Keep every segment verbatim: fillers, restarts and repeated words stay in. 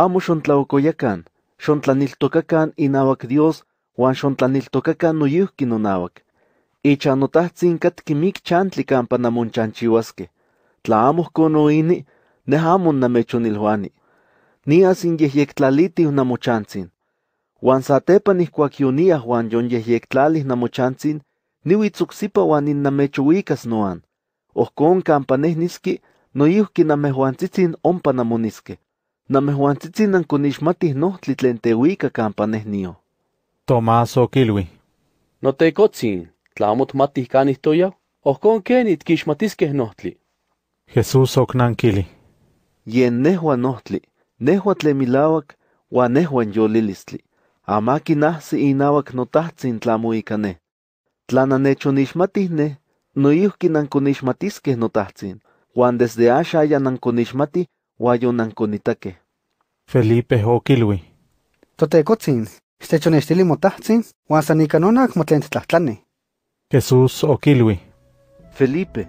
Amo xontlauokoyakan, xontlaniltokakan inauak Dios, uan xontlaniltokakan noyihkin onauak. Ichan notajtsin katki mikchantli kampa namonchanchiuaskej, tla amo ihkon oini, nej amo namechonilhuani. Nias inyehyektlalitih namochantsin. Uan satepan ihkuak yoniah uan yonyehyektlalih namochantsin, niuitzoksipa uan innamechouikas noan. Ohkon kampa nej niski, noyihki namejuantzitsin ompa namoniskej. Namejuantzitsin ankonixmatih nohtli tlen teuika kampa nej nio. Tomás okilui. Noteikotzin, tla amo tmatih kanih toyaw, ohkon keni tkixmatiskej nohtli. Jesús oknankili. Yen nejuan nohtli, nejuan tlen milauak, uan nejuan yolilistli. Amakin ahsi inauak notajtsin tlamoikanej. Tlan anechonixmatih nej, noihkin ankonixmatiskej notajtsin, uan desde axan ankonixmatih uan ankonitakej. Felipe okilui. Totekotzin, xtechonextili motajtsin, uan san ika nonak motlentetlajtlanij. Jesús okilui. Felipe,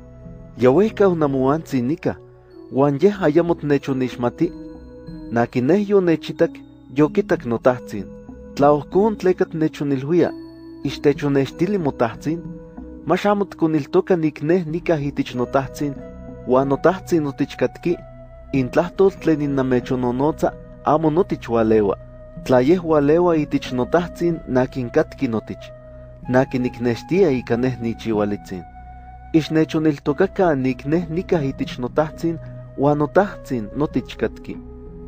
yauehka onamoantsin nika, uan yej ayamotnechonixmati. Nakineh yonechitak, yokitak notajtsin, tla ohkon tlekat nechonilhuia, ixtechonextili motajtsin, mach amo tkoniltoka nikneh nikaj itich notajtsin, uan notajtsin otichkatki, intlahtol tlen innamechononotza amo notichualeua, tla yej ualeua itich notajtsin nakinkatki notich, nakiniknextia ika nej nichiualitsin. Ixnechoniltokaka nikneh nikaj itich notajtsin, uan notajtsin notichkatki.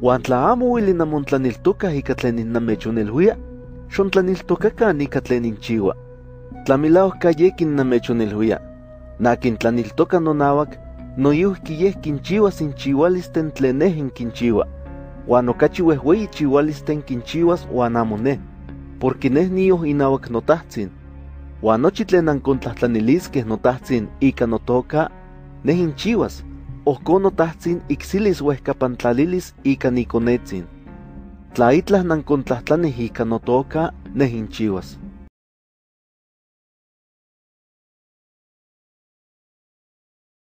Uan tla amo uili namontlaniltokaj ika tlen innamechonilhuia, xontlaniltokaka nika tlen inchiua. Tlamilaohka yekin namechonilhuia, nakintlaniltoka nonauak, noyihki yeh kinchiuas inchiualisten tlen nej inkinchiua, uan okachi wehweyi chiualisten kinchiuas uan amo nej, porque nej nioh inauak notajtsin, uan nochi tlen ankontlahtlaniliskej notajtsin ika notoka, nej inchiuas, ohkon notajtsin iksilis uejkapantlalilis ika nikonetsin. Tla itlah nankontlahtlanej ika notoka nej inchiuas.